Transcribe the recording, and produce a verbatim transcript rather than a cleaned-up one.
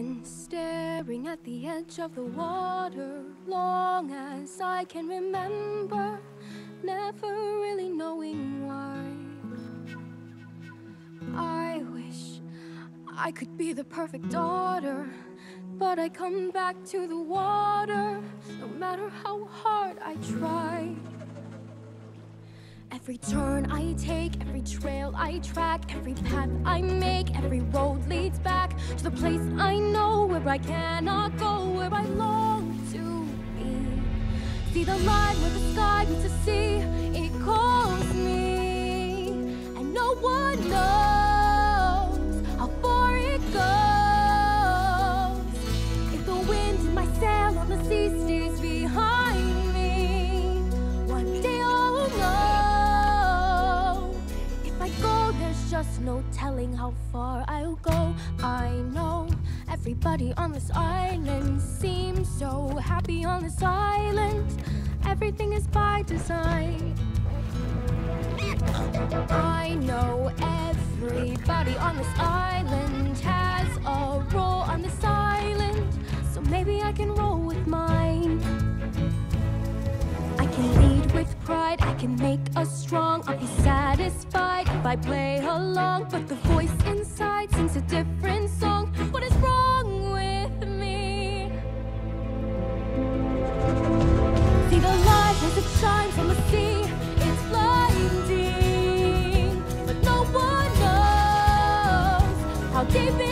been staring at the edge of the water long as I can remember, never really knowing why. I wish I could be the perfect daughter, but I come back to the water no matter how hard I try. Every turn I take, every trail I track, every path I make, every road leads back to the place I know, where I cannot go, where I long to be. See the line where the sky meets the sea, it calls me, and no one knows how far it goes. If the wind in my sail on the sea stays behind me, one day I'll know. There's just no telling how far I'll go. I know everybody on this island seems so happy on this island. Everything is by design. I know everybody on this island has a role on this island, so maybe I can roll with mine. I can lead with pride, I can make us strong. I'll be satisfied if I play along, but the voice inside sings a different song. What is wrong with me? See the light as it shines on the sea, it's blinding, but no one knows how deep it